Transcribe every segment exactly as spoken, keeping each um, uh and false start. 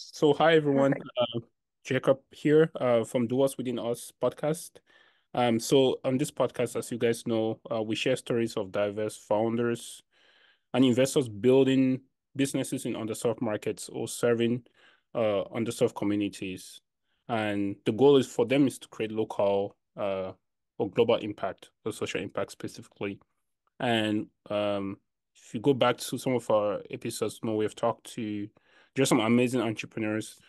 So hi, everyone. Uh, Jacob here uh, from Doers Within Us podcast. Um, so on this podcast, as you guys know, uh, we share stories of diverse founders and investors building businesses in underserved markets or serving uh, underserved communities. And the goal is for them is to create local uh, or global impact, or social impact specifically. And um, if you go back to some of our episodes, you know, we've talked to just some amazing entrepreneurs,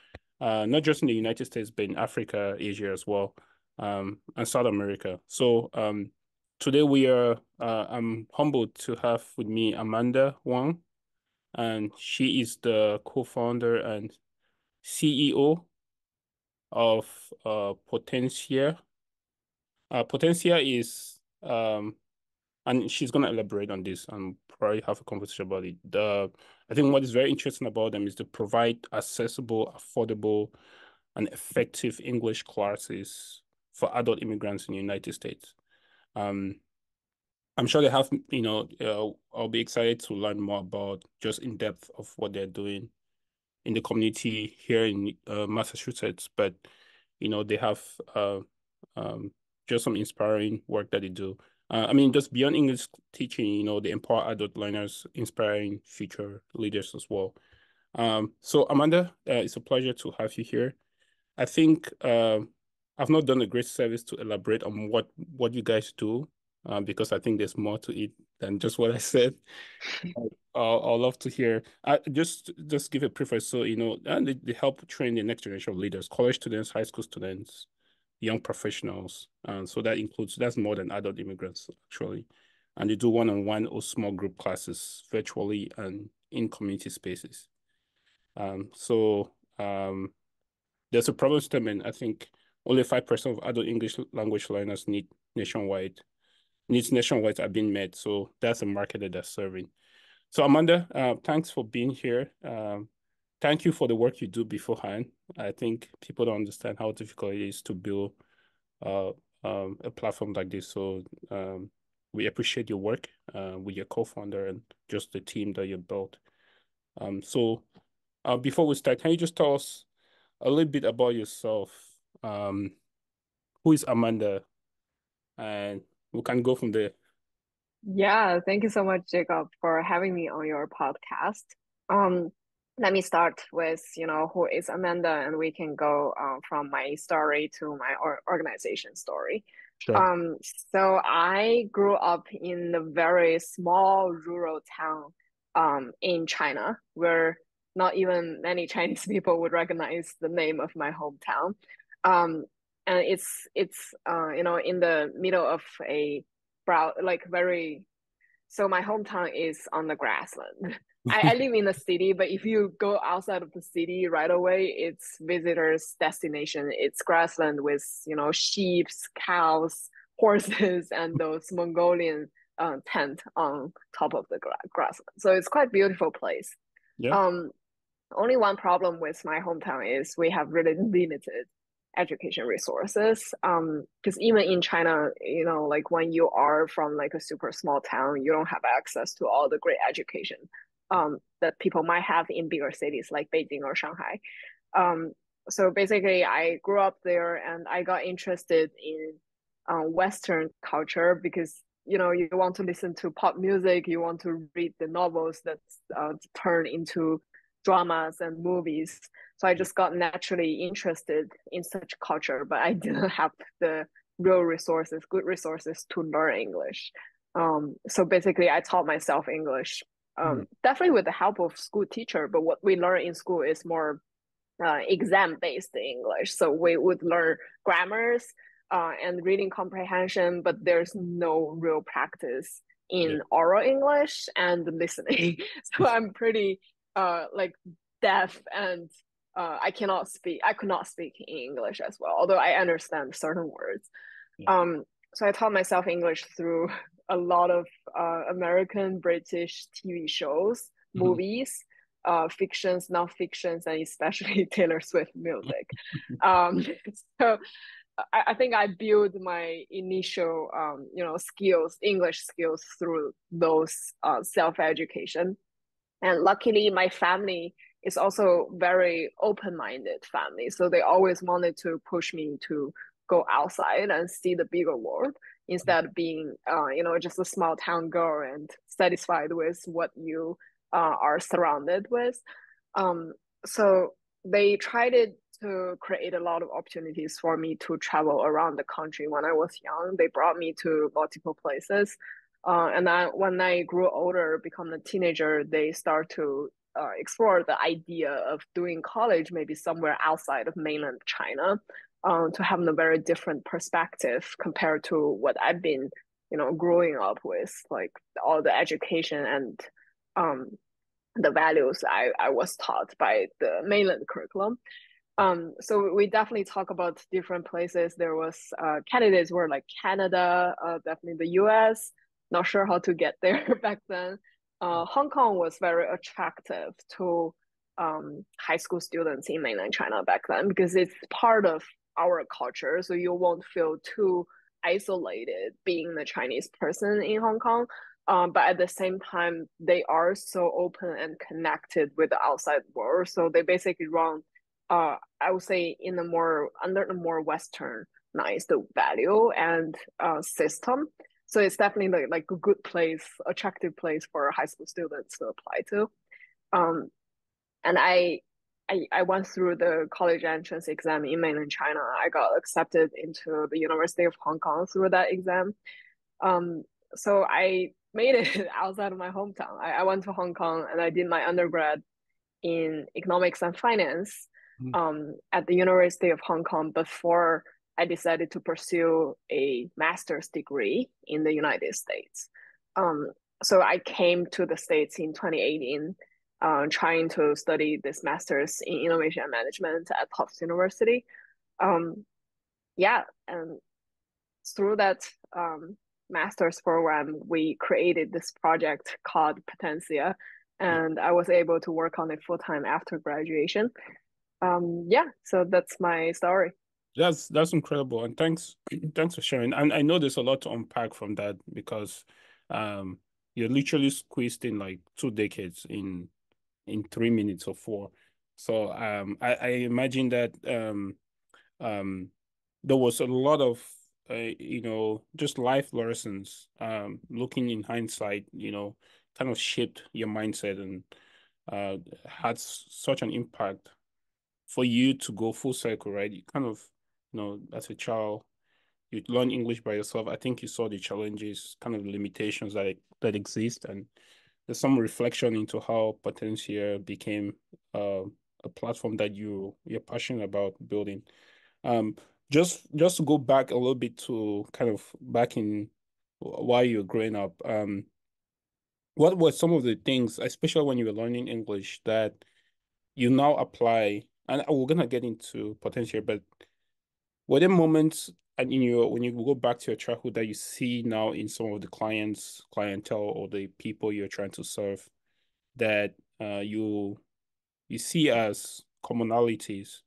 uh, not just in the United States, but in Africa, Asia as well, um, and South America. So um, today we are, uh, I'm humbled to have with me Amanda Wang, and she is the co-founder and C E O of uh, Potencia. Uh, Potencia is, um, and she's going to elaborate on this and probably have a conversation about it. The, I think what is very interesting about them is to provide accessible, affordable, and effective English classes for adult immigrants in the United States. Um, I'm sure they have, you know, uh, I'll be excited to learn more about just in depth of what they're doing in the community here in uh, Massachusetts. But, you know, they have uh, um, just some inspiring work that they do. Uh, I mean, just beyond English teaching, you know, they empower adult learners, inspiring future leaders as well. Um, so, Amanda, uh, it's a pleasure to have you here. I think uh, I've not done a great service to elaborate on what, what you guys do, uh, because I think there's more to it than just what I said. I'll love to hear. I, just just give a preface. So, you know, and they, they help train the next generation of leaders, college students, high school students, young professionals. And so that includes, that's more than adult immigrants, actually. And they do one-on-one or small group classes virtually and in community spaces. Um, so um, there's a problem statement. I think only five percent of adult English language learners need nationwide, needs nationwide are being met. So that's a market that they're serving. So Amanda, uh, thanks for being here. Um, Thank you for the work you do beforehand. I think people don't understand how difficult it is to build uh, um, a platform like this. So um, we appreciate your work uh, with your co-founder and just the team that you built. Um, so uh, before we start, can you just tell us a little bit about yourself? Um, who is Amanda? And we can go from there. Yeah, thank you so much, Jacob, for having me on your podcast. Um, Let me start with, you know, who is Amanda, and we can go uh, from my story to my or organization story. Sure. Um, so I grew up in a very small rural town um, in China, where not even many Chinese people would recognize the name of my hometown. Um, and it's, it's uh, you know, in the middle of a broad, like very, so my hometown is on the grassland. I, I live in the city, but if you go outside of the city right away, it's visitors' destination. It's grassland with, you know, sheep, cows, horses, and those Mongolian uh, tent on top of the gra grassland. So it's quite a beautiful place. Yeah. Um, only one problem with my hometown is we have really limited education resources. Um, because even in China, you know, like when you are from like a super small town, you don't have access to all the great education Um, that people might have in bigger cities like Beijing or Shanghai. Um, so basically, I grew up there and I got interested in uh, Western culture because, you know, you want to listen to pop music, you want to read the novels that uh, turn into dramas and movies. So I just got naturally interested in such culture, but I didn't have the real resources, good resources to learn English. Um, so basically, I taught myself English. Um, definitely with the help of school teacher, but what we learn in school is more uh, exam-based English. So we would learn grammars uh, and reading comprehension, but there's no real practice in yeah. oral English and listening. So I'm pretty uh, like deaf, and uh, I cannot speak. I could not speak in English as well, although I understand certain words. Yeah. Um, so I taught myself English through a lot of uh, American, British T V shows, movies, mm-hmm. uh, fictions, non-fictions, and especially Taylor Swift music. um, so I, I think I built my initial, um, you know, skills, English skills through those uh, self-education. And luckily, my family is also very open-minded family. So they always wanted to push me to go outside and see the bigger world instead of being, uh, you know, just a small town girl and satisfied with what you uh, are surrounded with. Um, so they tried it to create a lot of opportunities for me to travel around the country when I was young. They brought me to multiple places. Uh, and I, when I grew older, become a teenager, they start to uh, explore the idea of doing college, maybe somewhere outside of mainland China, uh, to have a very different perspective compared to what I've been, you know, growing up with, like all the education and um, the values I, I was taught by the mainland curriculum. Um, so we definitely talk about different places. There was uh, candidates were like Canada, uh, definitely the U S, not sure how to get there back then. Uh, Hong Kong was very attractive to um, high school students in mainland China back then because it's part of our culture. So you won't feel too isolated being the Chinese person in Hong Kong. Um, but at the same time, they are so open and connected with the outside world. So they basically run Uh, I would say in the more under the more westernized value and uh, system. So it's definitely like, like a good place, attractive place for high school students to apply to. Um, and I, I, I went through the college entrance exam in mainland China. I got accepted into the University of Hong Kong through that exam. Um, so I made it outside of my hometown. I, I went to Hong Kong and I did my undergrad in economics and finance. Um, at the University of Hong Kong before I decided to pursue a master's degree in the United States. Um, so I came to the States in twenty eighteen, uh, trying to study this master's in innovation and management at Tufts University. Um, yeah, and through that um, master's program, we created this project called Potencia, and I was able to work on it full-time after graduation. Um, yeah, so that's my story. That's that's incredible, and thanks thanks for sharing. And I know there's a lot to unpack from that because um, you're literally squeezed in like two decades in in three minutes or four. So um, I, I imagine that um, um, there was a lot of uh, you know just life lessons. Um, looking in hindsight, you know, kind of shaped your mindset and uh, had such an impact. For you to go full circle, right? You kind of, you know, as a child, you learn English by yourself. I think you saw the challenges, kind of the limitations that that exist, and there's some reflection into how Potencia became uh, a platform that you you're passionate about building. Um, just just to go back a little bit to kind of back in while you were growing up. Um, what were some of the things, especially when you were learning English, that you now apply? And we're gonna get into Potencia, but were there moments and in your when you go back to your childhood that you see now in some of the clients, clientele, or the people you're trying to serve that uh, you you see as commonalities,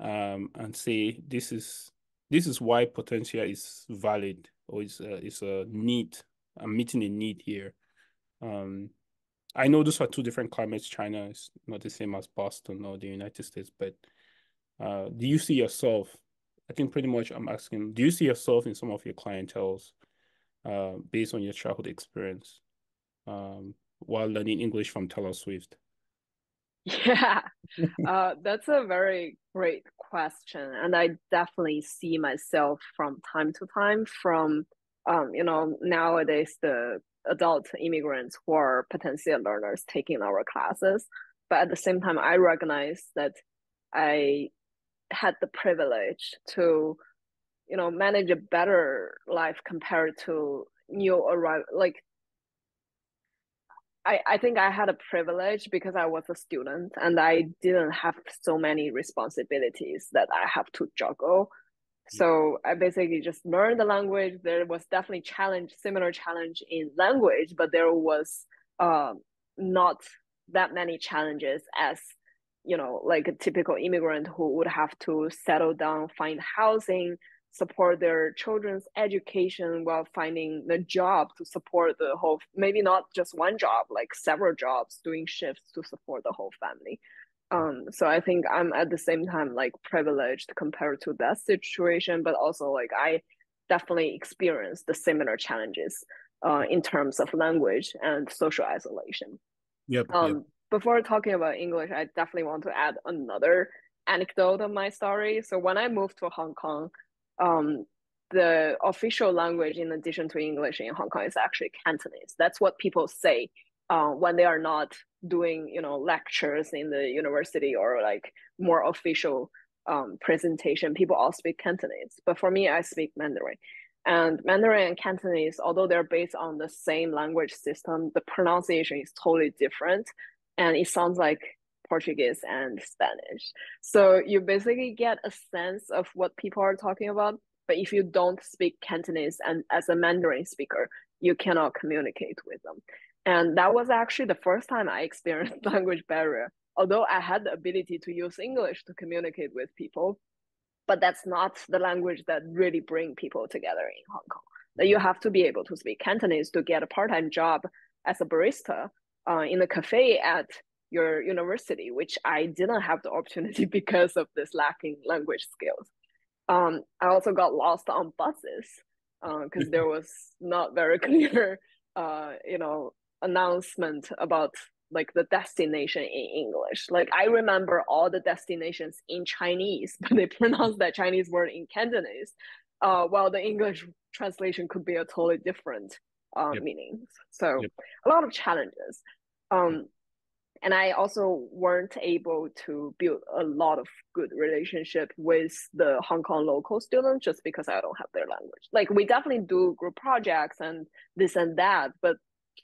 um, and say this is this is why Potencia is valid or is uh, is a need. I'm meeting a need here. Um, I know those are two different climates. China is not the same as Boston or the United States, but uh, do you see yourself, I think pretty much I'm asking, do you see yourself in some of your clienteles uh, based on your childhood experience um, while learning English from Taylor Swift? Yeah, uh, that's a very great question. And I definitely see myself from time to time from, um, you know, nowadays the adult immigrants who are Potencia learners taking our classes. But at the same time, I recognize that I had the privilege to, you know, manage a better life compared to new arrival. Like, I, I think I had a privilege because I was a student and I didn't have so many responsibilities that I have to juggle. So I basically just learned the language. There was definitely challenge, similar challenge in language, but there was uh, not that many challenges as, you know, like a typical immigrant who would have to settle down, find housing, support their children's education while finding the job to support the whole, maybe not just one job, like several jobs, doing shifts to support the whole family. Um, so I think I'm at the same time like privileged compared to that situation, but also like I definitely experienced the similar challenges uh, in terms of language and social isolation. Yep, um, yep. Before talking about English, I definitely want to add another anecdote of my story. So when I moved to Hong Kong, um, the official language in addition to English in Hong Kong is actually Cantonese. That's what people say uh, when they are not doing, you know, lectures in the university or like more official um, presentation. People all speak Cantonese, but for me, I speak Mandarin. And Mandarin and Cantonese, although they're based on the same language system, the pronunciation is totally different, and it sounds like Portuguese and Spanish. So you basically get a sense of what people are talking about, but if you don't speak Cantonese and as a Mandarin speaker, you cannot communicate with them. And that was actually the first time I experienced language barrier, although I had the ability to use English to communicate with people, but that's not the language that really brings people together in Hong Kong. That you have to be able to speak Cantonese to get a part-time job as a barista uh, in a cafe at your university, which I didn't have the opportunity because of this lacking language skills. Um, I also got lost on buses because uh, there was not very clear, uh, you know, announcement about like the destination in English. Like I remember all the destinations in Chinese, but they pronounce that Chinese word in Cantonese, uh, while the English translation could be a totally different uh, yep. meaning. So yep. a lot of challenges. Um, And I also weren't able to build a lot of good relationship with the Hong Kong local students just because I don't have their language. Like we definitely do group projects and this and that, but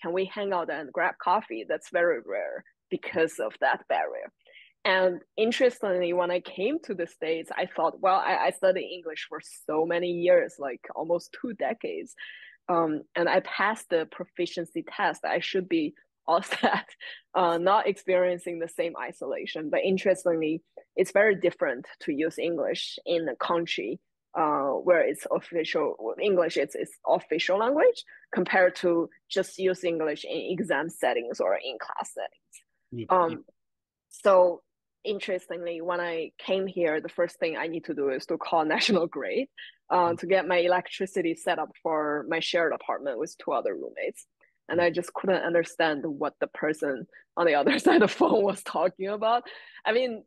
can we hang out and grab coffee? That's very rare because of that barrier. And interestingly, when I came to the States, I thought, well, I, I studied English for so many years, like almost two decades. Um, and I passed the proficiency test. I should be all set, uh, not experiencing the same isolation. But interestingly, it's very different to use English in a country uh, where it's official, English is its official language, compared to just use English in exam settings or in class settings. Mm-hmm. Um, so interestingly, when I came here, the first thing I need to do is to call National Grid uh, mm-hmm. to get my electricity set up for my shared apartment with two other roommates. And I just couldn't understand what the person on the other side of the phone was talking about. I mean,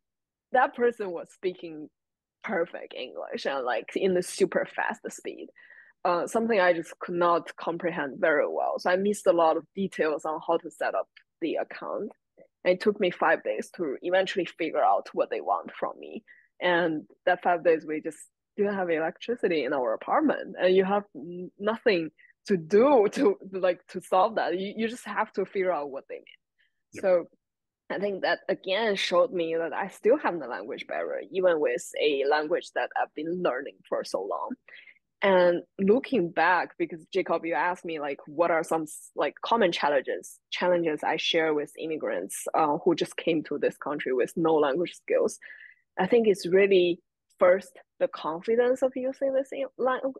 that person was speaking perfect English and like in the super fast speed, uh, something I just could not comprehend very well. So I missed a lot of details on how to set up the account. And it took me five days to eventually figure out what they want from me. And that five days, we just didn't have electricity in our apartment, and you have nothing to do to like to solve that. You, you just have to figure out what they mean. Yep. So I think that again showed me that I still have the language barrier, even with a language that I've been learning for so long. And looking back, because Jacob, you asked me like, what are some like common challenges, challenges I share with immigrants uh, who just came to this country with no language skills. I think it's really first, the confidence of using this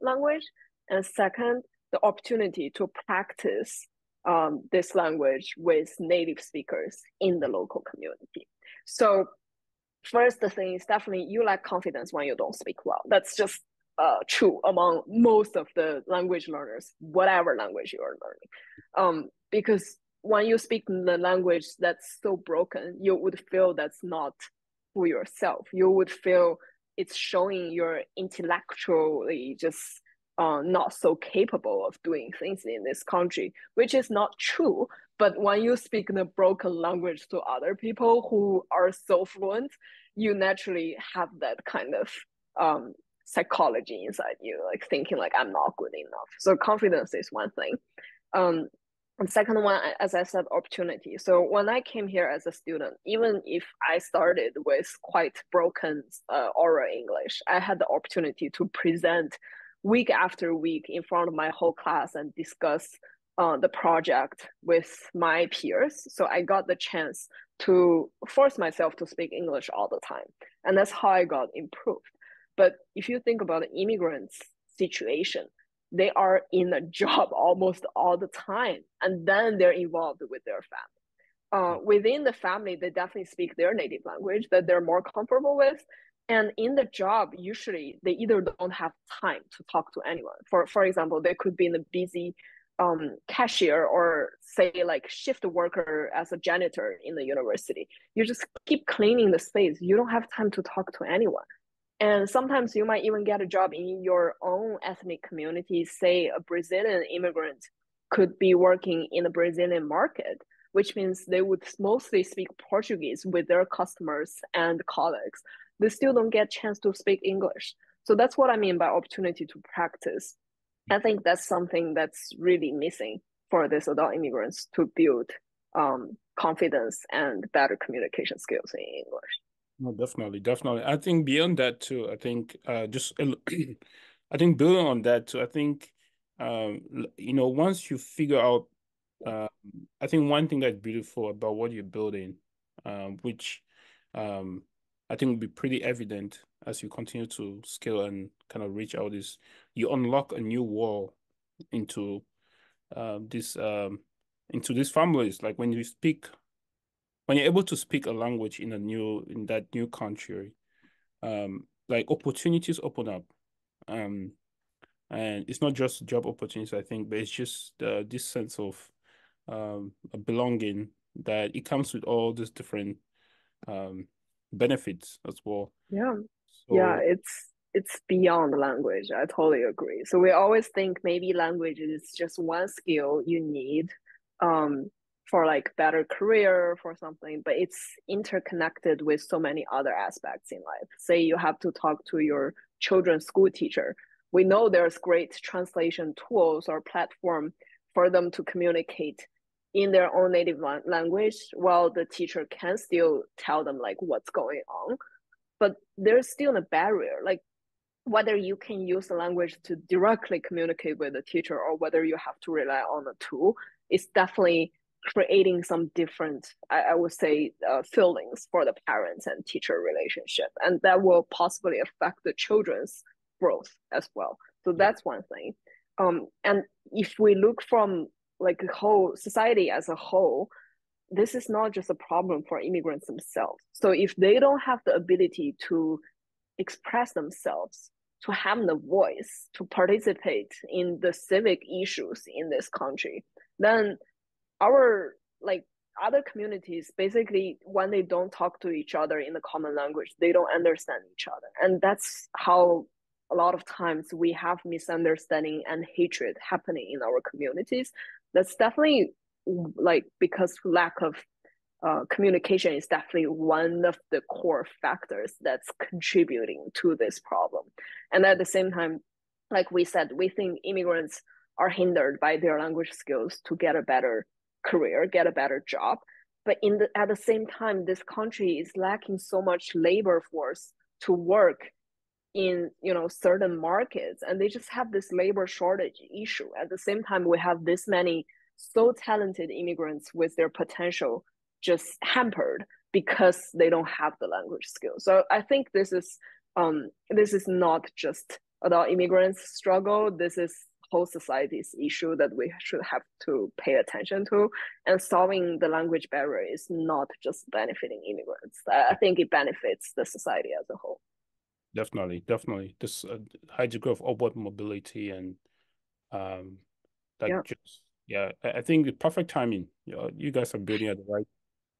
language. And second, the opportunity to practice um, this language with native speakers in the local community. So first, the thing is definitely you lack confidence when you don't speak well. That's just uh, true among most of the language learners, whatever language you are learning. Um, because when you speak the language that's so broken, you would feel that's not who yourself. You would feel it's showing you're intellectually just Uh, not so capable of doing things in this country, which is not true. But when you speak the broken language to other people who are so fluent, you naturally have that kind of um, psychology inside you, like thinking like, I'm not good enough. So confidence is one thing. Um, and second one, as I said, opportunity. So when I came here as a student, even if I started with quite broken uh, oral English, I had the opportunity to present week after week in front of my whole class and discuss uh, the project with my peers. So I got the chance to force myself to speak English all the time. And that's how I got improved. But if you think about an immigrant's situation, they are in a job almost all the time, and then they're involved with their family. uh, within the family, they definitely speak their native language that they're more comfortable with. And in the job, usually they either don't have time to talk to anyone. For, for example, they could be in a busy um, cashier or say like shift worker as a janitor in the university. You just keep cleaning the space. You don't have time to talk to anyone. And sometimes you might even get a job in your own ethnic community. Say a Brazilian immigrant could be working in the Brazilian market, which means they would mostly speak Portuguese with their customers and colleagues. They still don't get a chance to speak English. So that's what I mean by opportunity to practice. I think that's something that's really missing for these adult immigrants to build um, confidence and better communication skills in English. No, definitely, definitely. I think beyond that too, I think uh, just, I think building on that too, I think, um, you know, once you figure out, uh, I think one thing that's beautiful about what you're building, um, which um, I think will be pretty evident as you continue to scale and kind of reach out is you unlock a new wall into uh, this, um, into these families. Like when you speak, when you're able to speak a language in a new, in that new country, um, like opportunities open up. Um, and it's not just job opportunities, I think, but it's just uh, this sense of um, belonging that it comes with all these different um, benefits as well. Yeah. So, yeah, it's it's beyond language. I totally agree. So we always think maybe language is just one skill you need um, for like better career, for something, but it's interconnected with so many other aspects in life. Say you have to talk to your children's school teacher. We know there's great translation tools or platform for them to communicate in their own native language, while the teacher can still tell them like what's going on. But there's still a barrier, like whether you can use the language to directly communicate with the teacher or whether you have to rely on a tool, it's definitely creating some different, I, I would say, uh, feelings for the parents and teacher relationship. And that will possibly affect the children's growth as well. So that's one thing. Um, and if we look from like the whole society as a whole, this is not just a problem for immigrants themselves. So if they don't have the ability to express themselves, to have the voice, to participate in the civic issues in this country, then our like other communities, basically when they don't talk to each other in the common language, they don't understand each other. And that's how a lot of times we have misunderstanding and hatred happening in our communities. That's definitely like because lack of uh, communication is definitely one of the core factors that's contributing to this problem. And at the same time, like we said, we think immigrants are hindered by their language skills to get a better career, get a better job. But in the, at the same time, this country is lacking so much labor force to work in, you know, certain markets, and they just have this labor shortage issue. At the same time, we have this many so talented immigrants with their potential just hampered because they don't have the language skills. So I think this is um this is not just adult immigrants' struggle. This is whole society's issue that we should have to pay attention to. And solving the language barrier is not just benefiting immigrants. I think it benefits the society as a whole. Definitely, definitely. This uh, high degree of upward mobility and um, that yeah. just yeah. I think the perfect timing. You know, you guys are building at the right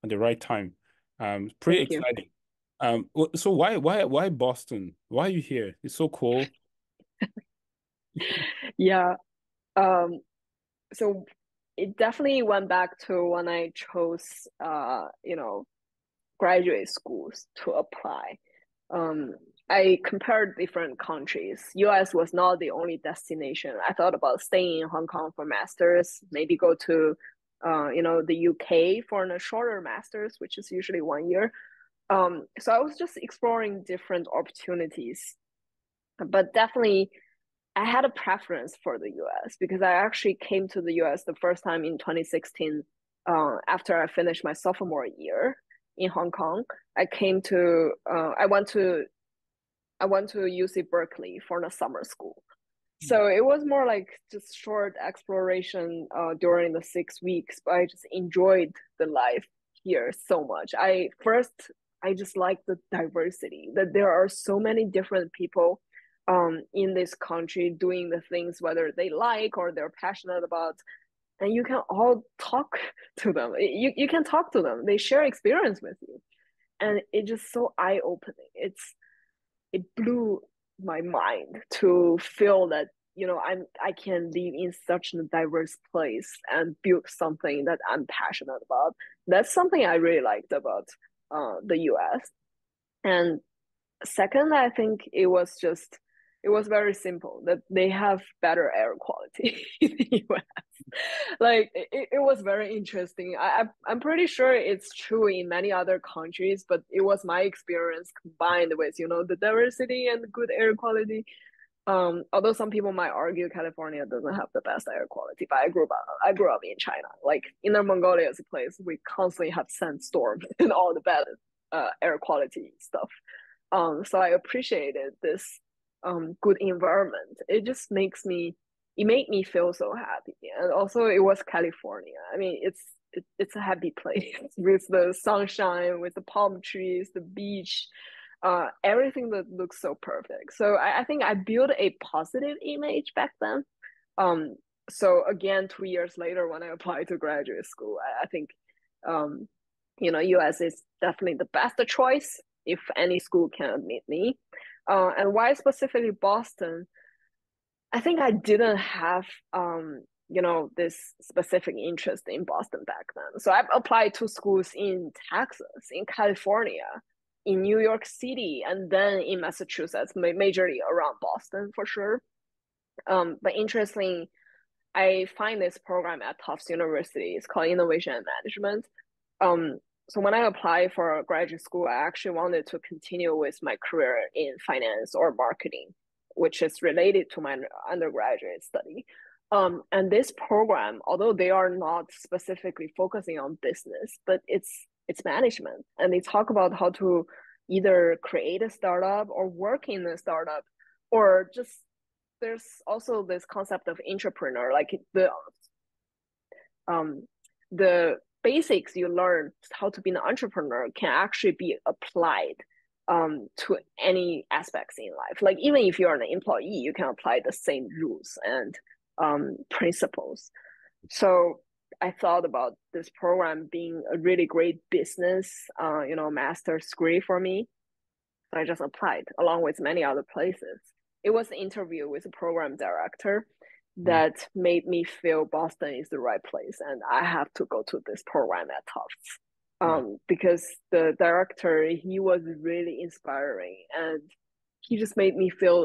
at the right time. Um, pretty Thank exciting. You. Um, so why why why Boston? Why are you here? It's so cool. Yeah, um, so it definitely went back to when I chose, uh, you know, graduate schools to apply. Um, I compared different countries. U S was not the only destination. I thought about staying in Hong Kong for master's, maybe go to, uh, you know, the U K for a shorter master's, which is usually one year. Um, so I was just exploring different opportunities, but definitely I had a preference for the U S because I actually came to the U S the first time in twenty sixteen uh, after I finished my sophomore year in Hong Kong. I came to, uh, I went to, I went to U C Berkeley for the summer school. Mm-hmm. So it was more like just short exploration uh, during the six weeks, but I just enjoyed the life here so much. I first, I just like the diversity, that there are so many different people um, in this country doing the things whether they like or they're passionate about, and you can all talk to them. You, you can talk to them. They share experience with you. And it's just so eye-opening. It's, it blew my mind to feel that, you know, I'm, I can live in such a diverse place and build something that I'm passionate about. That's something I really liked about uh, the U S. And second, I think it was just, it was very simple that they have better air quality in the U S. Like, it, it was very interesting. I, I'm pretty sure it's true in many other countries, but it was my experience combined with, you know, the diversity and good air quality. Um, although some people might argue California doesn't have the best air quality, but I grew up I grew up in China. Like, Inner Mongolia is a place we constantly have sandstorms and all the bad uh, air quality stuff. Um, so I appreciated this um, good environment. It just makes me, it made me feel so happy. And also it was California. I mean, it's it, it's a happy place with the sunshine, with the palm trees, the beach. Uh, everything that looks so perfect. So I, I think I built a positive image back then. Um, so again, two years later, when I applied to graduate school, I, I think, um, you know, U S is definitely the best choice if any school can admit me. Uh, and why specifically Boston? I think I didn't have, um, you know, this specific interest in Boston back then. So I applied to schools in Texas, in California, in New York City, and then in Massachusetts, majorly around Boston for sure. Um, but interestingly, I find this program at Tufts University. It's called Innovation and Management. Um, so when I applied for graduate school, I actually wanted to continue with my career in finance or marketing, which is related to my undergraduate study. Um, and this program, although they are not specifically focusing on business, but it's It's management, and they talk about how to either create a startup or work in a startup, or just there's also this concept of entrepreneur, like the um the basics you learn how to be an entrepreneur can actually be applied um to any aspects in life. Like even if you're an employee, you can apply the same rules and um principles. So I thought about this program being a really great business, uh, you know, master's degree for me. So I just applied along with many other places. It was an interview with a program director that made me feel Boston is the right place, and I have to go to this program at Tufts, um, because the director, he was really inspiring, and he just made me feel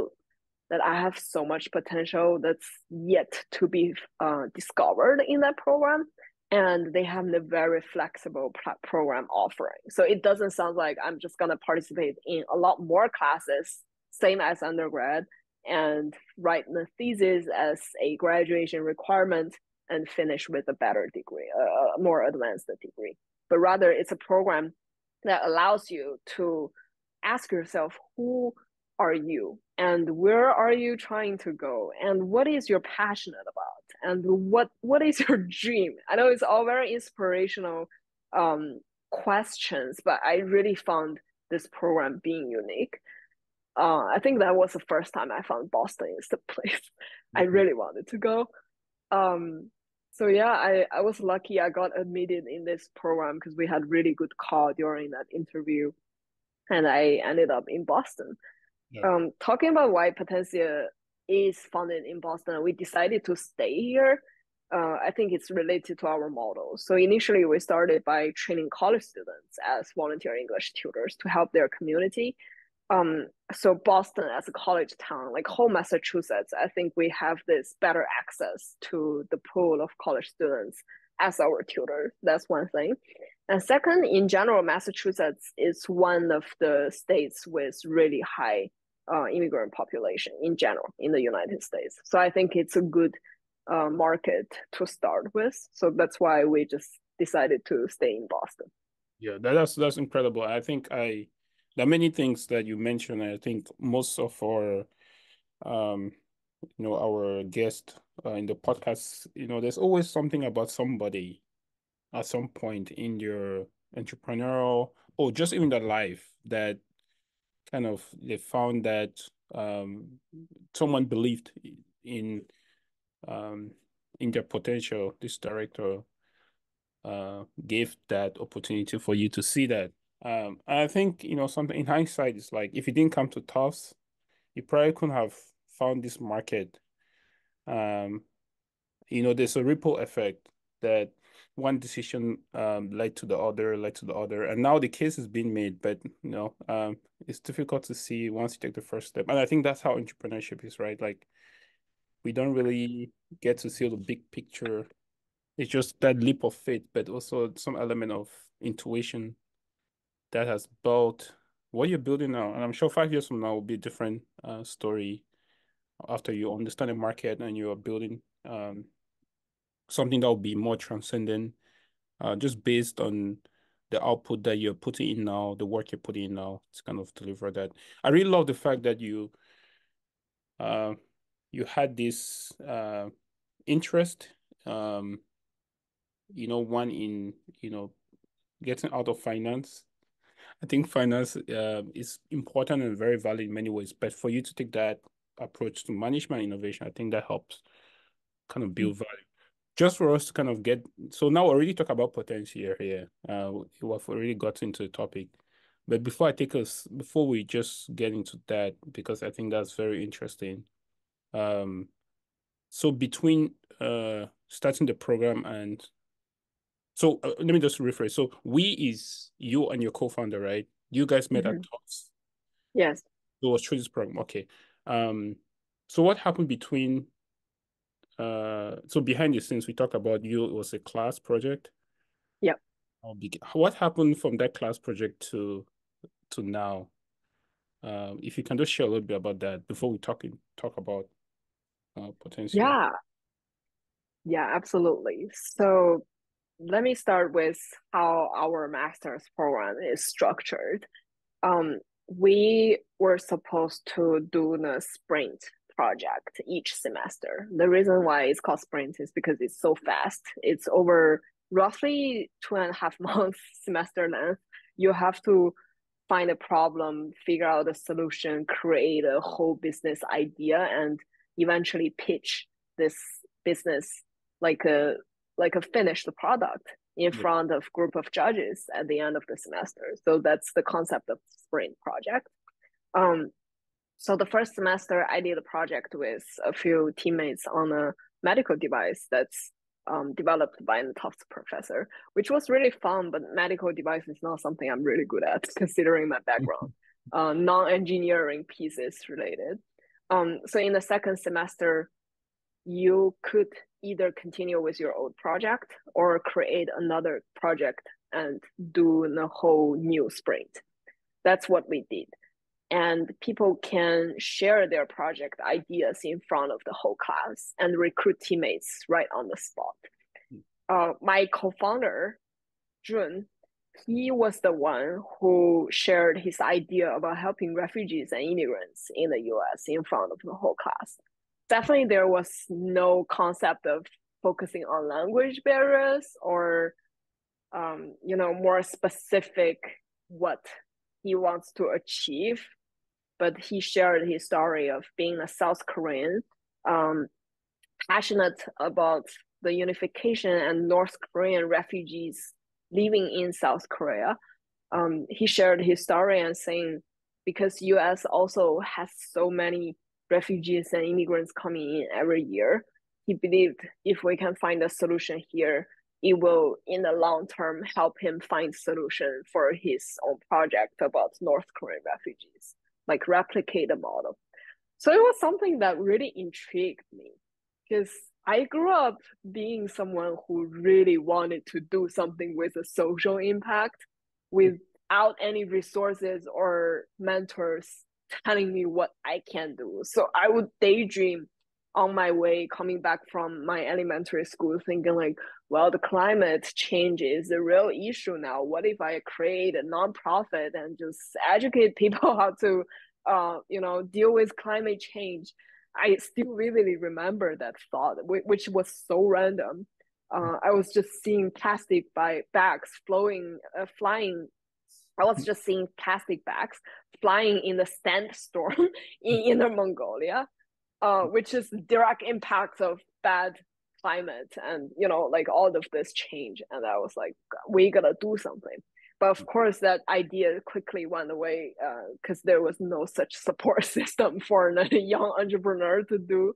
that I have so much potential that's yet to be uh, discovered in that program. And they have a very flexible program offering. So it doesn't sound like I'm just gonna participate in a lot more classes, same as undergrad, and write the thesis as a graduation requirement and finish with a better degree, a more advanced degree. But rather it's a program that allows you to ask yourself, who are you and where are you trying to go and what is you're passionate about and what what is your dream? I know it's all very inspirational um, questions, but I really found this program being unique. Uh, I think that was the first time I found Boston is the place I really wanted to go. Um, so yeah, I, I was lucky I got admitted in this program because we had really good call during that interview, and I ended up in Boston. Yeah. Um, talking about why Potencia is founded in Boston, we decided to stay here. Uh, I think it's related to our model. So initially, we started by training college students as volunteer English tutors to help their community. Um, so Boston as a college town, like whole Massachusetts, I think we have this better access to the pool of college students as our tutor. That's one thing. And second, in general, Massachusetts is one of the states with really high uh, immigrant population in general in the United States. So I think it's a good uh, market to start with. So that's why we just decided to stay in Boston. Yeah, that's that's incredible. I think I there are many things that you mentioned. I think most of our um, you know, our guests uh, in the podcast, you know, there's always something about somebody at some point in your entrepreneurial, or just even their life, that kind of they found that um, someone believed in um, in their potential. This director uh, gave that opportunity for you to see that. Um, I think, you know, something in hindsight is like, if you didn't come to Tufts, you probably couldn't have found this market. Um, you know, there's a ripple effect that one decision um, led to the other, led to the other, and now the case has been made, but, you know, um, it's difficult to see once you take the first step. And I think that's how entrepreneurship is, right? Like, we don't really get to see the big picture. It's just that leap of faith, but also some element of intuition that has built what you're building now. And I'm sure five years from now will be a different uh, story after you understand the market and you are building um, something that will be more transcendent, uh, just based on the output that you're putting in now, the work you're putting in now, to kind of deliver that. I really love the fact that you uh, you had this uh, interest, um, you know, one in, you know, getting out of finance. I think finance uh, is important and very valid in many ways, but for you to take that approach to management innovation, I think that helps kind of build value. Just for us to kind of get, so now we already talk about Potencia here. Uh, we've already got into the topic, but before I take us, before we just get into that, because I think that's very interesting. Um, so between uh, starting the program and So uh, let me just rephrase. So we is you and your co-founder, right? You guys met mm-hmm. at Tufts. Yes. It was through this program. Okay. Um. So what happened between? Uh. So behind the scenes, we talked about you. It was a class project. Yep. What happened from that class project to to now? Um. If you can just share a little bit about that before we talk talk about uh, potential. Yeah. Yeah. Absolutely. So. Let me start with how our master's program is structured. Um, we were supposed to do the sprint project each semester. The reason why it's called sprint is because it's so fast. It's over roughly two and a half months semester length. You have to find a problem, figure out a solution, create a whole business idea, and eventually pitch this business like a like a finished product in front of group of judges at the end of the semester. So that's the concept of sprint project. Um, so the first semester I did a project with a few teammates on a medical device that's um, developed by a Tufts professor, which was really fun, but medical device is not something I'm really good at considering my background, uh, non-engineering pieces related. Um, so in the second semester, you could either continue with your old project or create another project and do the whole new sprint. That's what we did. And people can share their project ideas in front of the whole class and recruit teammates right on the spot. Uh, my co-founder, Jun, he was the one who shared his idea about helping refugees and immigrants in the U S in front of the whole class. Definitely there was no concept of focusing on language barriers or, um, you know, more specific what he wants to achieve. But he shared his story of being a South Korean, um, passionate about the unification and North Korean refugees living in South Korea. Um, he shared his story and saying, because U S also has so many refugees and immigrants coming in every year, he believed if we can find a solution here, it will, in the long term, help him find solution for his own project about North Korean refugees, like replicate the model. So it was something that really intrigued me because I grew up being someone who really wanted to do something with a social impact without any resources or mentors telling me what I can do. So I would daydream on my way coming back from my elementary school thinking like, well, the climate change is a real issue now. What if I create a nonprofit and just educate people how to, uh, you know, deal with climate change? I still vividly remember that thought, which was so random. Uh, I was just seeing plastic by bags flowing, uh, flying. I was just seeing plastic bags flying in the sandstorm in Inner Mongolia, uh, which is direct impacts of bad climate and, you know, like all of this change. And I was like, we gotta do something. But of course, that idea quickly went away because uh, there was no such support system for a young entrepreneur to do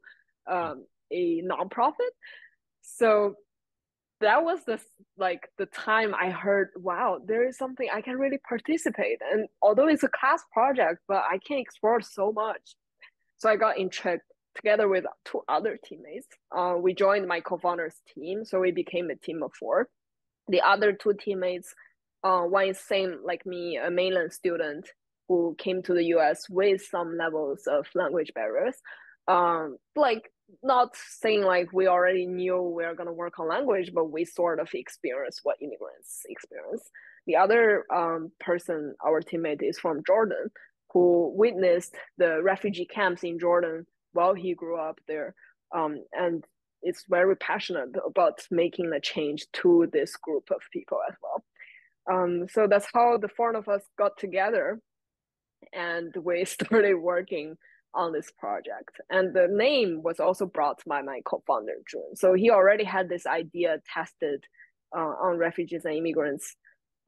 um, a nonprofit. So that was the like the time I heard, wow, there is something I can really participate in. And although it's a class project, but I can explore so much. So I got intrigued. Together with two other teammates, uh, we joined my co-founder's team. So we became a team of four. The other two teammates, uh, one is same like me, a mainland student who came to the U S with some levels of language barriers. Um, like not saying like we already knew we were gonna work on language, but we sort of experienced what immigrants experience. The other um, person, our teammate, is from Jordan, who witnessed the refugee camps in Jordan while he grew up there, um, and is very passionate about making a change to this group of people as well. Um, so that's how the four of us got together, and we started working on this project. And the name was also brought by my co-founder, Jun. So he already had this idea tested uh, on refugees and immigrants.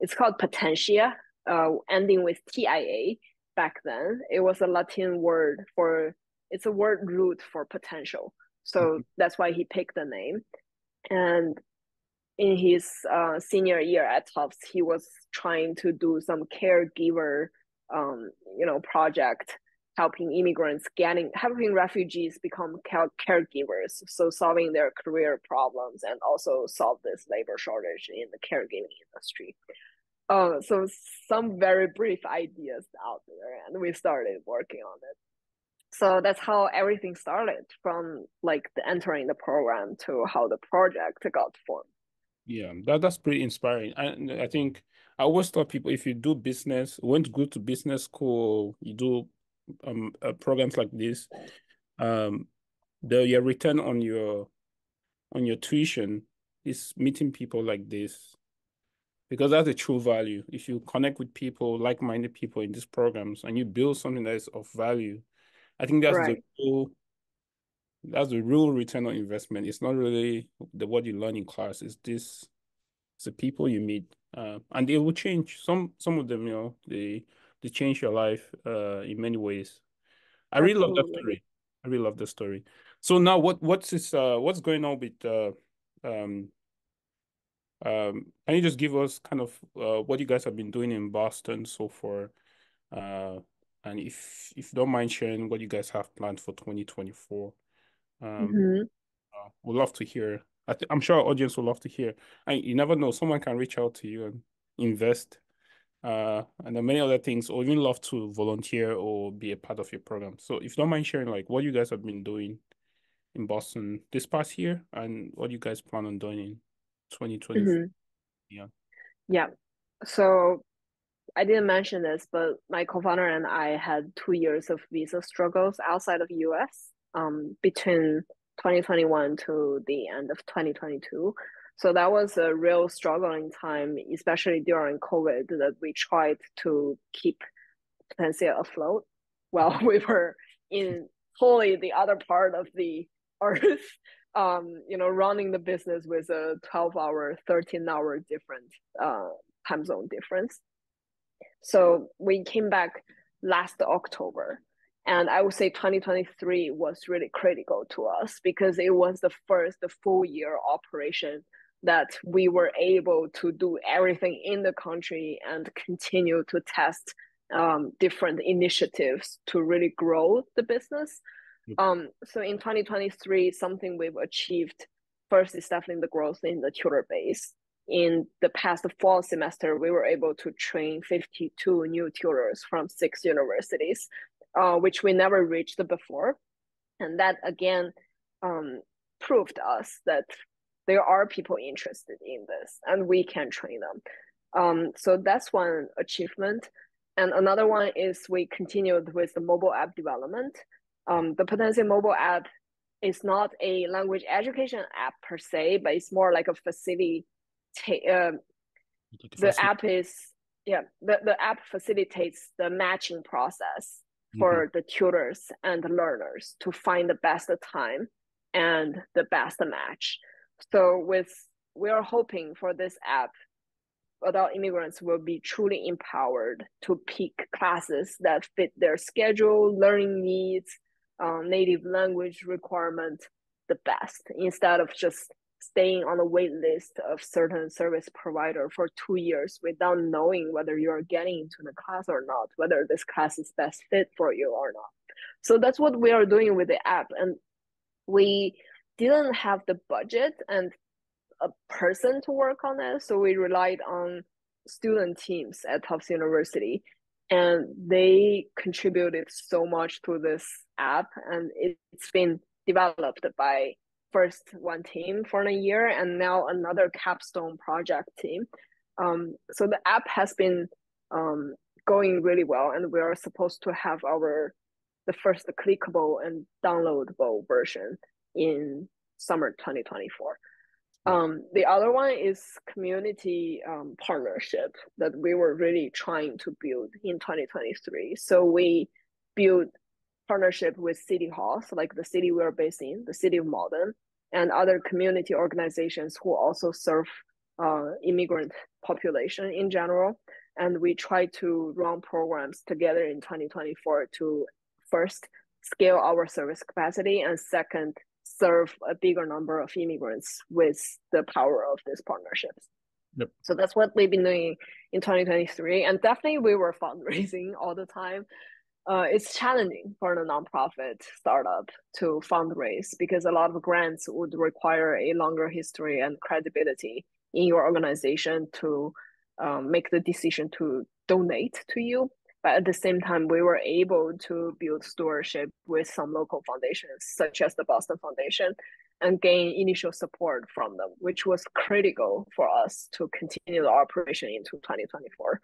It's called Potencia, uh, ending with T I A back then. It was a Latin word for It's a word root for potential. So mm-hmm. that's why he picked the name. And in his uh, senior year at Tufts, he was trying to do some caregiver, um, you know, project, helping immigrants, getting, helping refugees become care caregivers. So solving their career problems and also solve this labor shortage in the caregiving industry. Uh, so some very brief ideas out there, and we started working on it. So that's how everything started, from like the entering the program to how the project got formed. Yeah, that, that's pretty inspiring. And I, I think I always tell people, if you do business, went to go to business school, you do um, uh, programs like this, um, the your return on your on your tuition is meeting people like this, because that's a true value. If you connect with people, like-minded people in these programs, and you build something that is of value, I think that's right. the real, that's the real return on investment. It's not really the what you learn in class. It's this, it's the people you meet, uh, and they will change. Some some of them, you know, they they change your life uh, in many ways. I Absolutely. really love that story. I really love the story. So now, what what's this? Uh, what's going on with? Uh, um, um, can you just give us kind of uh, what you guys have been doing in Boston so far? Uh, And if, if you don't mind sharing what you guys have planned for twenty twenty-four, um, mm-hmm. uh, we'd love to hear. I th I'm sure our audience will love to hear. And you never know, someone can reach out to you and invest. Uh, and then many other things, or even love to volunteer or be a part of your program. So if you don't mind sharing, like, what you guys have been doing in Boston this past year and what you guys plan on doing in twenty twenty-four. Mm-hmm. Yeah. Yeah. So... I didn't mention this, but my co-founder and I had two years of visa struggles outside of U S um, between twenty twenty-one to the end of twenty twenty-two. So that was a real struggling time, especially during COVID, that we tried to keep Potencia afloat while we were in totally the other part of the earth, um, you know, running the business with a twelve hour, thirteen hour different uh, time zone difference. So we came back last October, and I would say twenty twenty-three was really critical to us because it was the first the full year operation that we were able to do everything in the country and continue to test um, different initiatives to really grow the business. Mm-hmm. Um, so in twenty twenty-three, something we've achieved first is definitely the growth in the tutor base. In the past fall semester, we were able to train fifty-two new tutors from six universities, uh, which we never reached before. And that, again, um, proved us that there are people interested in this and we can train them. Um, so that's one achievement. And another one is we continued with the mobile app development. Um, the Potencia mobile app it's not a language education app per se, but it's more like a facility. Um, the app is yeah. The the app facilitates the matching process for mm-hmm. the tutors and the learners to find the best time and the best match. So with we are hoping for this app, adult immigrants will be truly empowered to pick classes that fit their schedule, learning needs, uh, native language requirement the best, instead of just staying on the wait list of certain service provider for two years without knowing whether you're getting into the class or not, whether this class is best fit for you or not. So that's what we are doing with the app. And we didn't have the budget and a person to work on it, so we relied on student teams at Tufts University, and they contributed so much to this app. And it's been developed by first one team for a year, and now another capstone project team. Um, so the app has been um, going really well, and we are supposed to have our the first clickable and downloadable version in summer twenty twenty-four. Um, the other one is community um, partnership that we were really trying to build in twenty twenty-three. So we built partnership with city halls, like the city we are based in, the city of Malden, and other community organizations who also serve uh, immigrant population in general. And we try to run programs together in twenty twenty-four to first scale our service capacity, and second, serve a bigger number of immigrants with the power of these partnerships. Yep. So that's what we've been doing in twenty twenty-three. And definitely we were fundraising all the time. Uh, it's challenging for a nonprofit startup to fundraise because a lot of grants would require a longer history and credibility in your organization to um, make the decision to donate to you. But at the same time, we were able to build stewardship with some local foundations, such as the Boston Foundation, and gain initial support from them, which was critical for us to continue the operation into twenty twenty-four.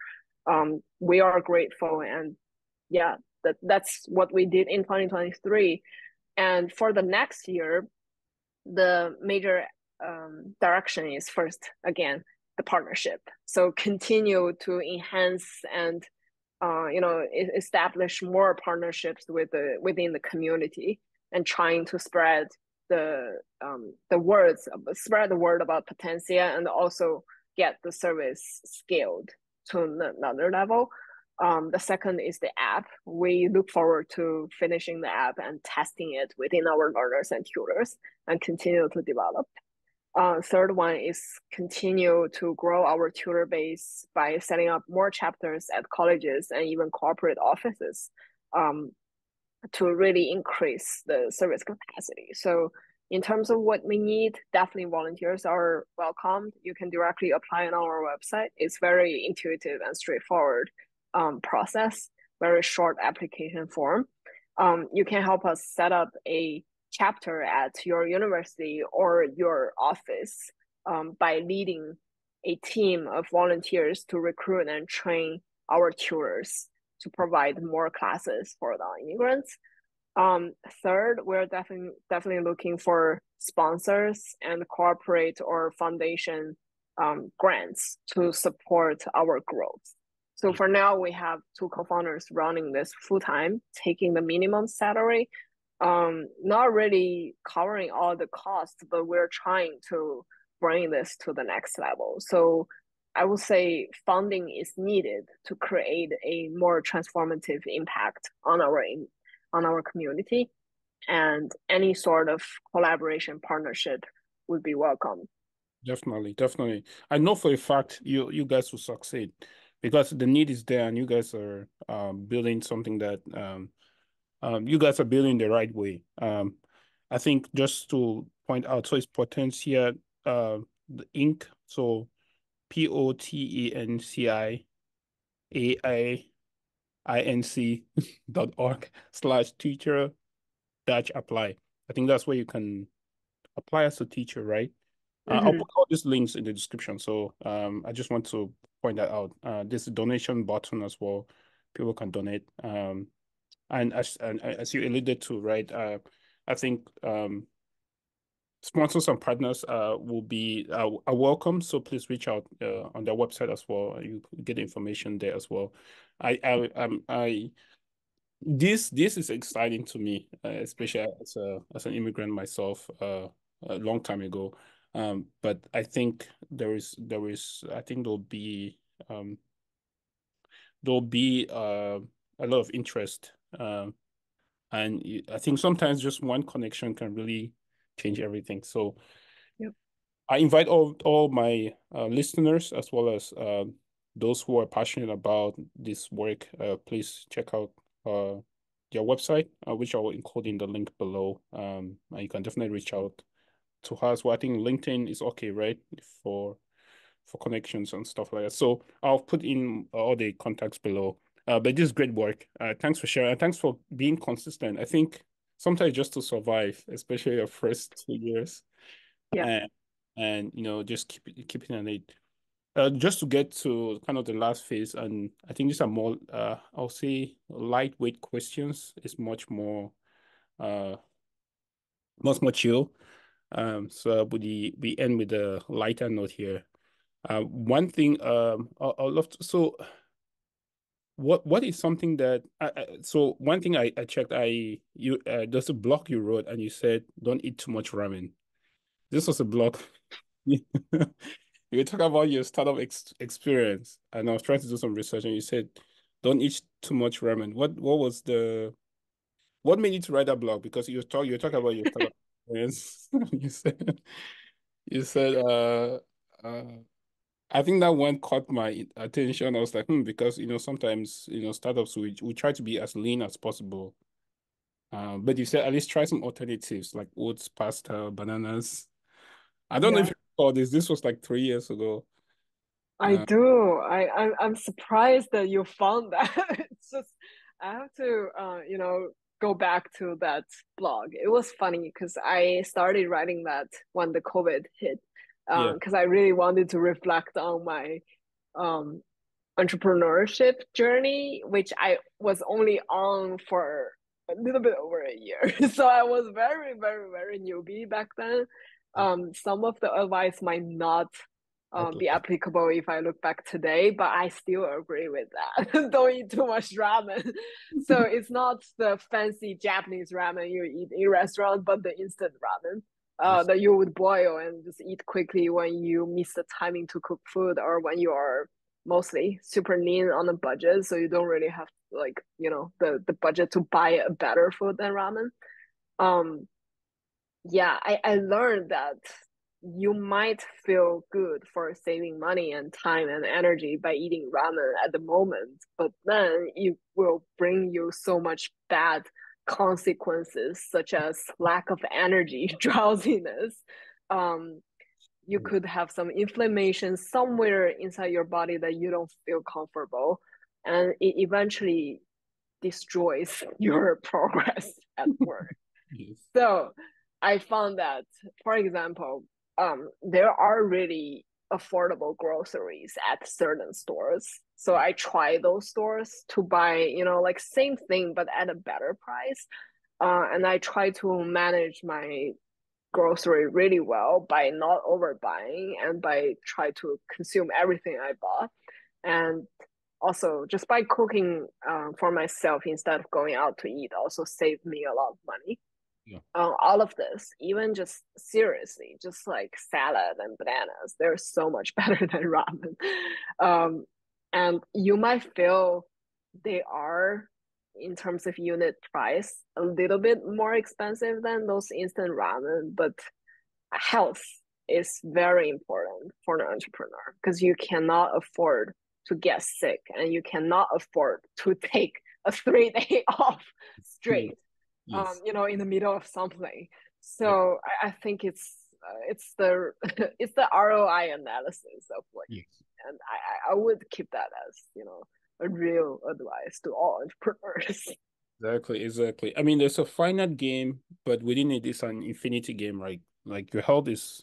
Um, we are grateful, and yeah, that, that's what we did in twenty twenty-three. And for the next year, the major um, direction is first, again, the partnership. So continue to enhance and Uh, you know, establish more partnerships with the within the community, and trying to spread the um, the words, spread the word about Potencia, and also get the service scaled to another level. Um, the second is the app. We look forward to finishing the app and testing it within our learners and tutors, and continue to develop. Uh, third one is continue to grow our tutor base by setting up more chapters at colleges and even corporate offices um, to really increase the service capacity. So in terms of what we need, definitely volunteers are welcomed. You can directly apply on our website. It's very intuitive and straightforward um, process, very short application form. Um, you can help us set up a chapter at your university or your office um, by leading a team of volunteers to recruit and train our tutors to provide more classes for the immigrants. Um, third, we're definitely definitely looking for sponsors and corporate or foundation um, grants to support our growth. So for now, we have two co-founders running this full-time, taking the minimum salary, um not really covering all the costs, but we're trying to bring this to the next level. So I would say funding is needed to create a more transformative impact on our on our community, and any sort of collaboration partnership would be welcome. Definitely definitely I know for a fact you you guys will succeed, because the need is there, and you guys are um, building something that um Um, you guys are building the right way. Um, I think just to point out, so it's Potencia, uh, the Incorporated. So P O T E N C I A I N C dot org slash teacher dash apply. I think that's where you can apply as a teacher, right? Mm-hmm. uh, I'll put all these links in the description. So um, I just want to point that out. Uh, there's a donation button as well. People can donate. Um, And as, and as you alluded to, right, uh, I think um, sponsors and partners uh, will be uh, are welcome. So please reach out uh, on their website as well. You get information there as well. I I um, I this this is exciting to me, uh, especially as a as an immigrant myself uh, a long time ago. Um, but I think there is there is I think there'll be um, there'll be uh, a lot of interest. Uh, And I think sometimes just one connection can really change everything. So yep. I invite all, all my uh, listeners, as well as uh, those who are passionate about this work, uh, please check out uh, their website, uh, which I will include in the link below. Um, and you can definitely reach out to us. Well, I think LinkedIn is okay, right? For, for connections and stuff like that. So I'll put in all the contacts below. Uh, but this is great work. Uh, thanks for sharing. And thanks for being consistent. I think sometimes just to survive, especially your first two years, yeah, and, and you know, just keep keeping an aid. Uh, just to get to kind of the last phase, and I think these are more, uh, I'll say, lightweight questions. It's much more, uh, much more chill. Um, so we we end with a lighter note here. Uh, one thing, um, I I'd love to, so. What what is something that I, I, so one thing I, I checked I you uh, there's a blog you wrote and you said don't eat too much ramen. This was a blog. You talk about your startup ex experience, and I was trying to do some research, and you said don't eat too much ramen. What what was the what made you to write that blog? Because you talk you talk about your startup experience. you said you said uh uh. I think that one caught my attention. I was like, hmm, because, you know, sometimes, you know, startups, we, we try to be as lean as possible. Uh, but you said, at least try some alternatives like oats, pasta, bananas. I don't yeah. know if you recall this. This was like three years ago. I uh, do. I, I'm surprised that you found that. It's just, I have to, uh, you know, go back to that blog. It was funny because I started writing that when the COVID hit. because um, yeah. I really wanted to reflect on my um, entrepreneurship journey, which I was only on for a little bit over a year. So I was very, very, very newbie back then. Um, some of the advice might not um, be applicable if I look back today, but I still agree with that. Don't eat too much ramen. So it's not the fancy Japanese ramen you eat in restaurants, but the instant ramen. Uh, that you would boil and just eat quickly when you miss the timing to cook food, or when you are mostly super lean on a budget, so you don't really have like you know the the budget to buy a better food than ramen. Um, yeah, I I learned that you might feel good for saving money and time and energy by eating ramen at the moment, but then it will bring you so much bad consequences, such as lack of energy, drowsiness. Um, you could have some inflammation somewhere inside your body that you don't feel comfortable, and it eventually destroys your progress at work. Yes. So I found that, for example, um, there are really affordable groceries at certain stores. So I try those stores to buy, you know, like same thing, but at a better price. Uh, and I try to manage my grocery really well by not overbuying and by try to consume everything I bought. And also just by cooking uh, for myself instead of going out to eat also saved me a lot of money. Yeah. Uh, all of this, even just seriously, just like salad and bananas, they're so much better than ramen. Um, and you might feel they are, in terms of unit price, a little bit more expensive than those instant ramen, but health is very important for an entrepreneur because you cannot afford to get sick, and you cannot afford to take a three day off straight. Mm-hmm. Yes. Um, you know, in the middle of something. So yeah. I, I think it's uh, it's the it's the R O I analysis of what, yes. and I I would keep that as you know a real advice to all entrepreneurs. Exactly, exactly. I mean, there's a finite game, but within it is an infinity game, right? Like your health is,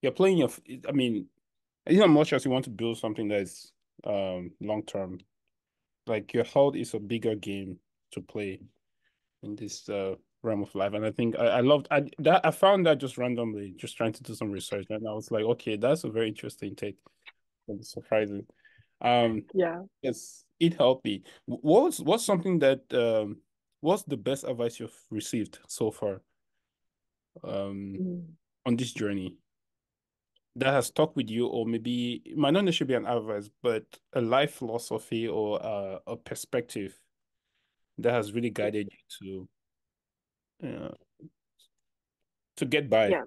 you're playing your. I mean, as much as you want to build something that is um long term, like your health is a bigger game to play in this uh, realm of life. And I think I, I loved I, that. I found that just randomly, just trying to do some research. And I was like, okay, that's a very interesting take. It's surprising. Um, yeah. Yes, eat healthy. What was, what's something that, um, what's the best advice you've received so far um, mm. on this journey that has stuck with you, or maybe it might not necessarily be an advice, but a life philosophy or uh, a perspective that has really guided you to uh, to get by, yeah.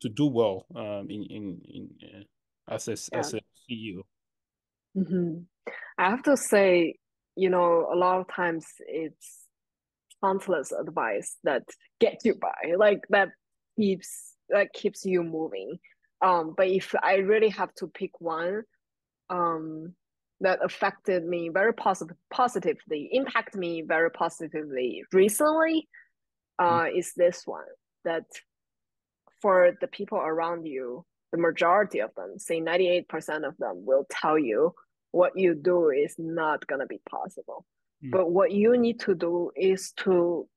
to do well um, in in in uh, as a yeah. as a C E O. Mm-hmm. I have to say, you know, a lot of times it's countless advice that gets you by, like that keeps that keeps you moving. Um, but if I really have to pick one um, that affected me very positive, positively, impacted me very positively recently, uh, mm-hmm. is this one, that for the people around you, the majority of them, say ninety-eight percent of them, will tell you what you do is not going to be possible. Mm-hmm. But what you need to do is to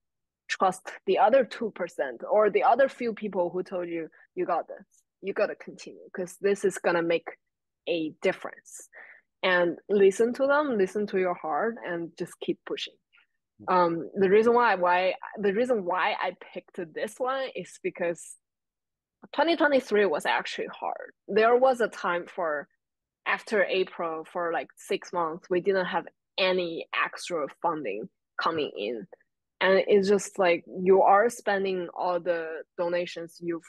trust the other two percent or the other few people who told you, you got this. You got to continue, because this is going to make a difference. And listen to them, listen to your heart, and just keep pushing. Um, the reason why, why the reason why I picked this one is because twenty twenty-three was actually hard. There was a time for after April, for like six months, we didn't have any extra funding coming in. And it's just like, you are spending all the donations you've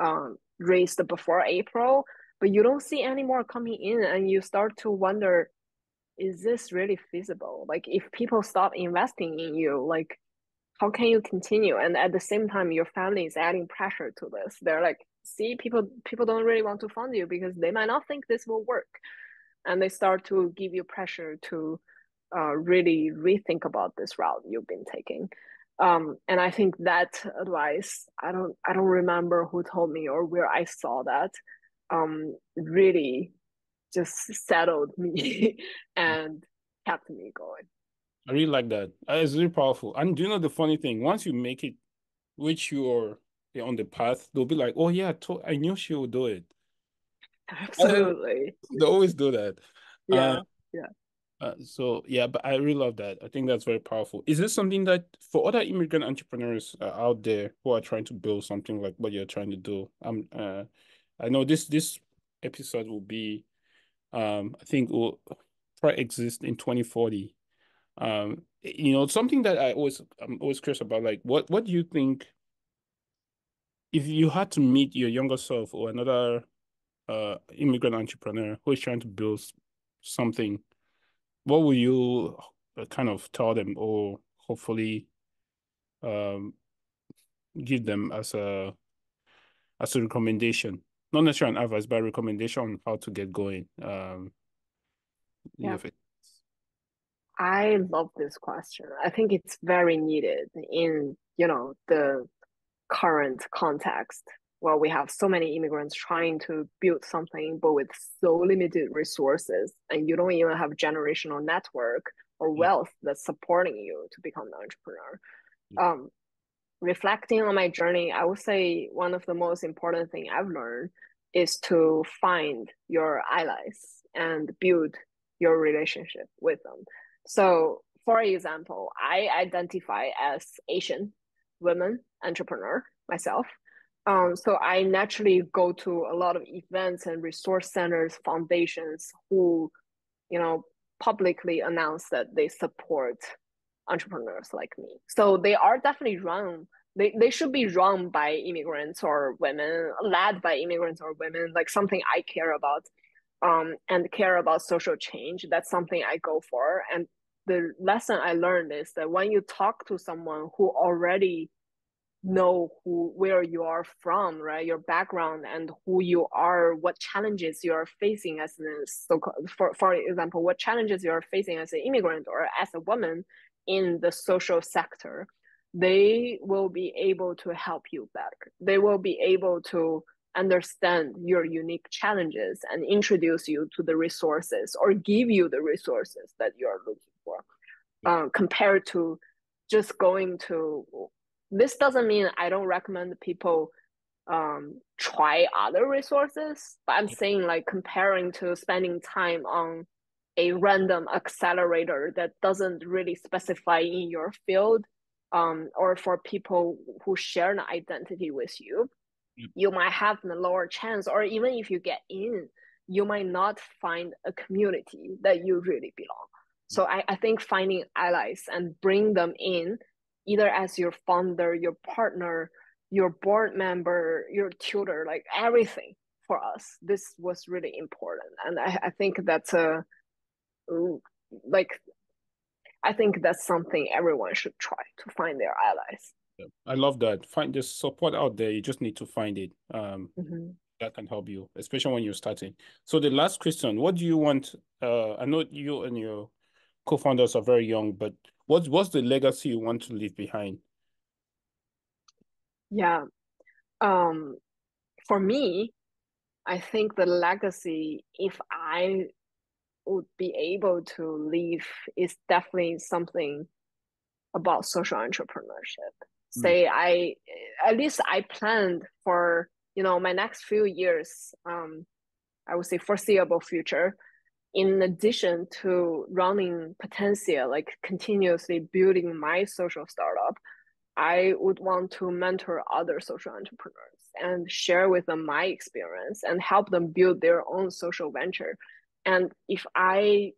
um, raised before April, but you don't see any more coming in, and you start to wonder, is this really feasible? Like, if people stop investing in you, like, how can you continue? And at the same time, your family is adding pressure to this. They're like, see, people people don't really want to fund you because they might not think this will work, and they start to give you pressure to uh, really rethink about this route you've been taking. Um, and I think that advice, I don't I don't remember who told me or where I saw that, um, really just settled me and kept me going. I really like that. It's really powerful. And do you know the funny thing? Once you make it, which you're on the path, they'll be like, oh yeah, I, told, I knew she would do it. Absolutely. They always do that. Yeah, uh, yeah. Uh, so yeah, but I really love that. I think that's very powerful. Is this something that for other immigrant entrepreneurs uh, out there who are trying to build something like what you're trying to do? Um, uh, I know this this episode will be, um, I think will probably exist in twenty forty. Um, you know, something that I always I'm always curious about. Like, what what do you think? If you had to meet your younger self or another uh immigrant entrepreneur who is trying to build something, what will you kind of tell them, or hopefully um, give them as a as a recommendation? Not necessarily an advice, but a recommendation on how to get going. Um, yeah. I love this question. I think it's very needed in, you know, the current context where we have so many immigrants trying to build something, but with so limited resources, and you don't even have a generational network or wealth that's supporting you to become an entrepreneur. Yeah. Um, reflecting on my journey, I would say one of the most important things I've learned is to find your allies and build your relationship with them. So for example, I identify as Asian women entrepreneur myself. Um, so I naturally go to a lot of events and resource centers, foundations who, you know, publicly announce that they support entrepreneurs like me. So they are definitely run, they, they should be run by immigrants or women, led by immigrants or women, like something I care about, um, and care about social change. That's something I go for. And the lesson I learned is that when you talk to someone who already know who where you are from, right, your background and who you are, what challenges you are facing as an, so for for example what challenges you are facing as an immigrant or as a woman in the social sector, they will be able to help you better. They will be able to understand your unique challenges and introduce you to the resources or give you the resources that you are looking for, uh, compared to just going to this doesn't mean I don't recommend people um, try other resources, but I'm saying like comparing to spending time on a random accelerator that doesn't really specify in your field, um, or for people who share an identity with you, you might have a lower chance, or even if you get in, you might not find a community that you really belong. So I, I think finding allies and bring them in, either as your founder, your partner, your board member, your tutor, like everything for us, this was really important. And I, I think that's a, like, I think that's something everyone should try to find their allies. Yeah, I love that. Find this support out there. You just need to find it. Um, mm-hmm. That can help you, especially when you're starting. So the last question, what do you want? Uh, I know you and your co-founders are very young, but what, what's the legacy you want to leave behind? Yeah. Um, for me, I think the legacy, if I would be able to leave, is definitely something about social entrepreneurship. Mm. Say I, at least I planned for, you know, my next few years, um, I would say foreseeable future, in addition to running Potencia, like continuously building my social startup, I would want to mentor other social entrepreneurs and share with them my experience and help them build their own social venture. And if I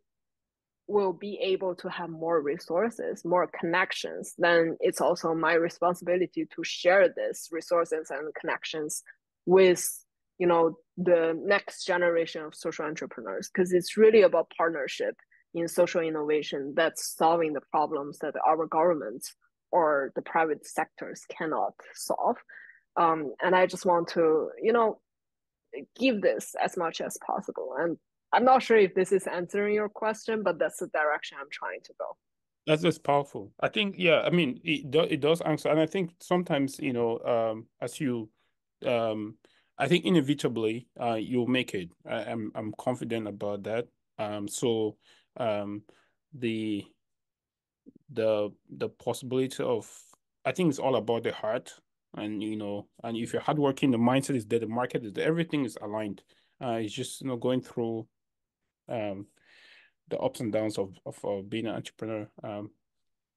will be able to have more resources, more connections, then it's also my responsibility to share these resources and connections with, you know, the next generation of social entrepreneurs, because it's really about partnership in social innovation that's solving the problems that our governments or the private sectors cannot solve. Um, and I just want to, you know, give this as much as possible. And I'm not sure if this is answering your question, but that's the direction I'm trying to go. That's just powerful. I think, yeah, I mean, it, do, it does answer. And I think sometimes, you know, um, as you, um, I think inevitably, uh, you'll make it. I, I'm I'm confident about that. Um, so, um, the the the possibility of, I think it's all about the heart, and you know, and if you're hardworking, the mindset is there, the market is there, everything is aligned. Uh, it's just, you know, going through, um, the ups and downs of of, of being an entrepreneur. Um,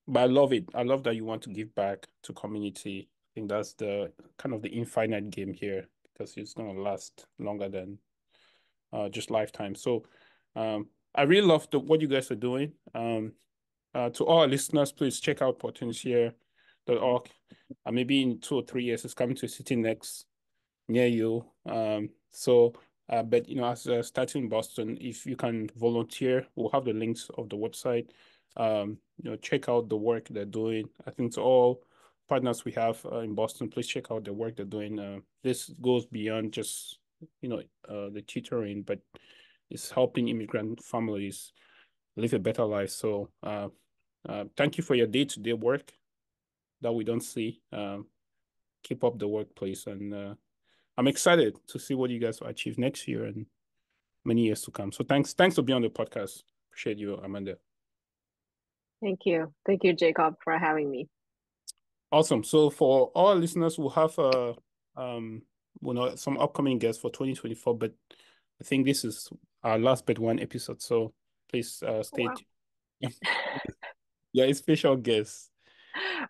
but I love it. I love that you want to give back to community. I think that's the kind of the infinite game here, because it's going to last longer than uh, just lifetime. So um, I really love the, what you guys are doing. Um, uh, to all our listeners, please check out potencia dot org. And maybe in two or three years, it's coming to a city next near you. Um, so, uh, but, you know, as uh, starting in Boston, if you can volunteer, we'll have the links of the website. Um, you know, check out the work they're doing. I think it's all partners we have uh, in Boston. Please check out the work they're doing. Uh, this goes beyond just, you know, uh, the tutoring, but it's helping immigrant families live a better life. So uh, uh, thank you for your day-to-day work that we don't see. Um, keep up the work, please. And uh, I'm excited to see what you guys will achieve next year and many years to come. So thanks. Thanks for being on the podcast. Appreciate you, Amanda. Thank you. Thank you, Jacob, for having me. Awesome. So for all listeners, we'll have uh, um, we'll know some upcoming guests for twenty twenty-four, but I think this is our last but one episode. So please uh, stay wow. tuned. Yeah, it's special guests.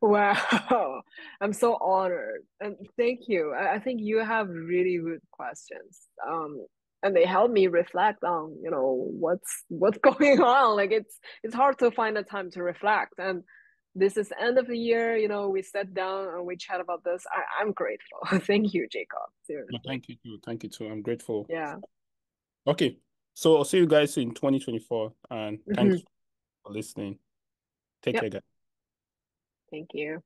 Wow. I'm so honored. And thank you. I, I think you have really good questions. Um, and they help me reflect on, you know, what's what's going on. Like it's it's hard to find the time to reflect. And this is end of the year, you know, we sat down and we chat about this. I, I'm grateful. Thank you, Jacob. Seriously. Thank you too. Thank you too. I'm grateful. Yeah. Okay. So I'll see you guys in twenty twenty-four. And thanks mm-hmm. for listening. Take yep. care, guys. Thank you.